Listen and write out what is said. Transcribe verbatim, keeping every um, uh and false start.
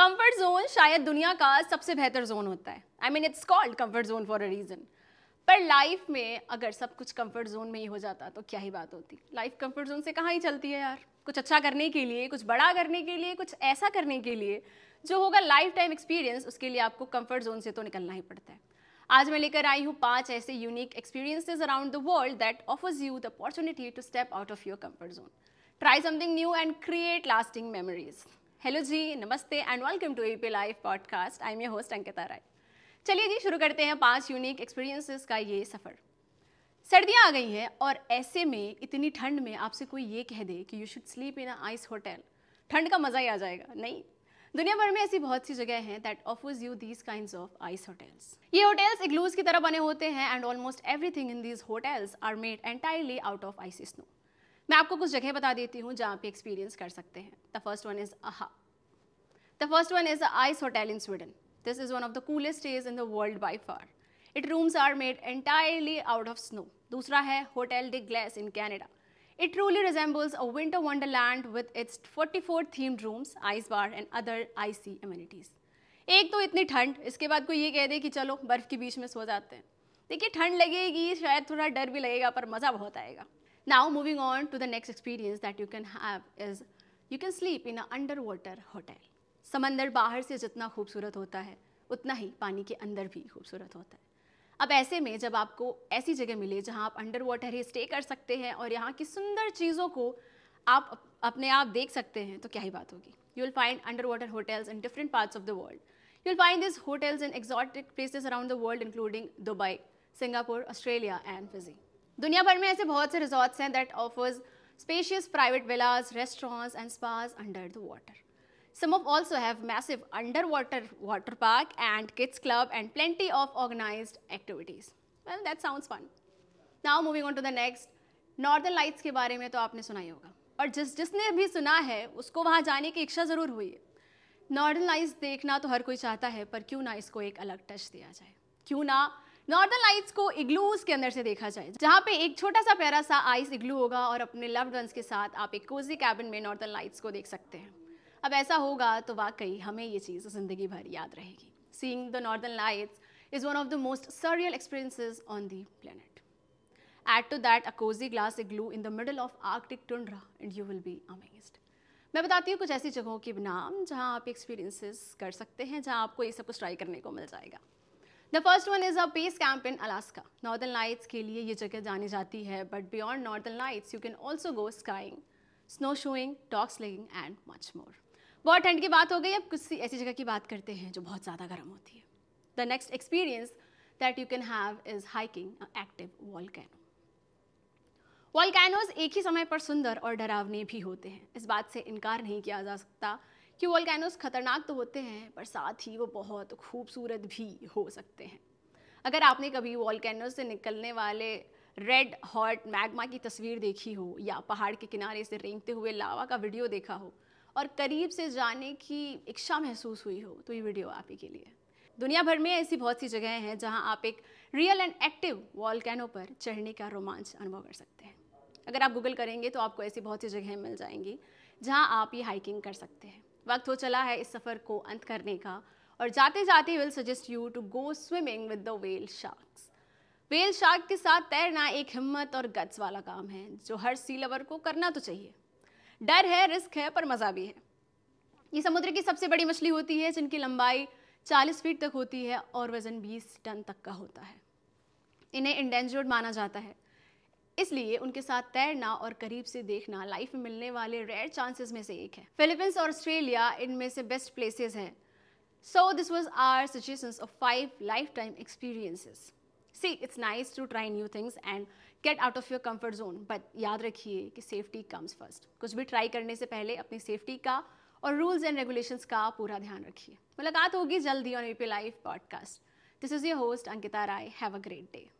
Comfort zone शायद दुनिया का सबसे बेहतर जोन होता है। I mean it's called comfort zone for a reason. पर लाइफ में अगर सब कुछ कंफर्ट जोन में ही हो जाता तो क्या ही बात होती। लाइफ कंफर्ट जोन से कहाँ ही चलती है यार। कुछ अच्छा करने के लिए, कुछ बड़ा करने के लिए, कुछ ऐसा करने के लिए जो होगा लाइफ टाइम एक्सपीरियंस, उसके लिए आपको कंफर्ट जोन से तो निकलना ही पड़ता है। आज मैं लेकर आई हूँ पांच ऐसे unique experiences around the world that offers you the opportunity to step out of your comfort zone, try something new and create lasting memories. Hello जी, नमस्ते and welcome to ABP live podcast. I am your host Ankita Rai. चलिए जी, शुरू करते हैं पांच unique experiences का ये सफ़र। सर्दियाँ आ गई हैं और ऐसे में इतनी ठंड में आपसे कोई ये कह दे कि you should sleep in a ice hotel, ठंड का मज़ा ही आ जाएगा। नहीं, दुनिया भर में ऐसी बहुत सी जगह हैं that offers you these kinds of ice hotels. ये होटल्स इग्लूज की तरह बने होते हैं and almost everything in these hotels are made entirely out of ice snow. मैं आपको कुछ जगह बता देती हूँ जहाँ पे एक्सपीरियंस कर सकते हैं। The first one is uh the first one is a ice hotel in Sweden. This is one of the coolest days in the world by far. It rooms are made entirely out of snow. दूसरा है hotel de Glace in Canada. It truly resembles a winter wonderland with its forty four themed rooms, ice bar and other icy amenities. एक तो इतनी ठंड, इसके बाद कोई ये कह दे कि चलो बर्फ़ के बीच में सो जाते हैं। देखिए, ठंड लगेगी, शायद थोड़ा डर भी लगेगा, पर मज़ा बहुत आएगा। Now moving on to the next experience that you can have is you can sleep in an underwater hotel. समंदर बाहर से जितना खूबसूरत होता है उतना ही पानी के अंदर भी खूबसूरत होता है। अब ऐसे में जब आपको ऐसी जगह मिले जहाँ आप अंडर वाटर ही स्टे कर सकते हैं और यहाँ की सुंदर चीज़ों को आप अपने आप देख सकते हैं तो क्या ही बात होगी। You will find underwater hotels in different parts of the world. You will find these hotels in exotic places around the world including Dubai, Singapore, Australia and Fiji. दुनिया भर में ऐसे बहुत से रिजॉर्ट्स हैं that offers spacious private villas, restaurants and spas under the water. Some of also have massive under water water park and kids club and plenty of organised activities. Well, that sounds fun. Now moving on to the next. Northern lights के बारे में तो आपने सुना ही होगा, और जिस जिसने भी सुना है उसको वहाँ जाने की इच्छा ज़रूर हुई है। नॉर्दर्न लाइट्स देखना तो हर कोई चाहता है, पर क्यों ना इसको एक अलग टच दिया जाए। क्यों ना नॉर्दर्न लाइट्स को इग्लूज के अंदर से देखा जाए, जहाँ पे एक छोटा सा प्यारा सा आइस इग्लू होगा और अपने लव्ड वंस के साथ आप एक कोजी कैबिन में नॉर्दर्न लाइट्स को देख सकते हैं। अब ऐसा होगा तो वाकई हमें ये चीज़ जिंदगी भर याद रहेगी। Seeing the northern lights is one of the most surreal experiences on the planet. Add to that a cosy glass igloo in the middle of Arctic tundra and you will be amazed. मैं बताती हूँ कुछ ऐसी जगहों के नाम जहाँ आप एक्सपीरियंसेस कर सकते हैं, जहाँ आपको ये सब कुछ ट्राई करने को मिल जाएगा। The first one is a base camp in Alaska. Northern lights के लिए ये जगह जानी जाती है, but beyond northern lights you can also go skiing, snowshoeing, dog sleighing and much more. बहुत ठंड की बात हो गई, अब कुछ ऐसी जगह की बात करते हैं जो बहुत ज़्यादा गर्म होती है। The next experience that you can have is hiking a active volcano. Volcanoes एक ही समय पर सुंदर और डरावने भी होते हैं। इस बात से इनकार नहीं किया जा सकता कि वॉल्केनोज खतरनाक तो होते हैं, पर साथ ही वो बहुत खूबसूरत भी हो सकते हैं। अगर आपने कभी वॉल्केनोज से निकलने वाले रेड हॉट मैग्मा की तस्वीर देखी हो, या पहाड़ के किनारे से रेंगते हुए लावा का वीडियो देखा हो और करीब से जाने की इच्छा महसूस हुई हो, तो ये वीडियो आप ही के लिए। दुनिया भर में ऐसी बहुत सी जगहें हैं जहां आप एक रियल एंड एक्टिव वॉल्केनो पर चढ़ने का रोमांच अनुभव कर सकते हैं। अगर आप गूगल करेंगे तो आपको ऐसी बहुत सी जगहें मिल जाएंगी जहाँ आप ये हाइकिंग कर सकते हैं। वक्त हो चला है इस सफ़र को अंत करने का, और जाते जाते will suggest you to go swimming with the whale sharks. Whale shark के साथ तैरना एक हिम्मत और गट्स वाला काम है जो हर सी लवर को करना तो चाहिए। डर है, रिस्क है, पर मज़ा भी है। ये समुद्र की सबसे बड़ी मछली होती है जिनकी लंबाई चालीस फीट तक होती है और वज़न बीस टन तक का होता है। इन्हें इंडेंजर्ड माना जाता है, इसलिए उनके साथ तैरना और करीब से देखना लाइफ में मिलने वाले रेयर चांसेस में से एक है। फिलीपींस और ऑस्ट्रेलिया इनमें से बेस्ट प्लेसेस हैं। So this was our suggestions of five lifetime experiences. See, it's nice to try new things and get out of your comfort zone, but याद रखिए कि सेफ्टी कम्स फर्स्ट। कुछ भी try करने से पहले अपनी सेफ्टी का और रूल्स एंड रेगुलेशंस का पूरा ध्यान रखिए। मुलाकात होगी जल्दी on ABP live podcast. This is your host Ankita Rai. Have a great day.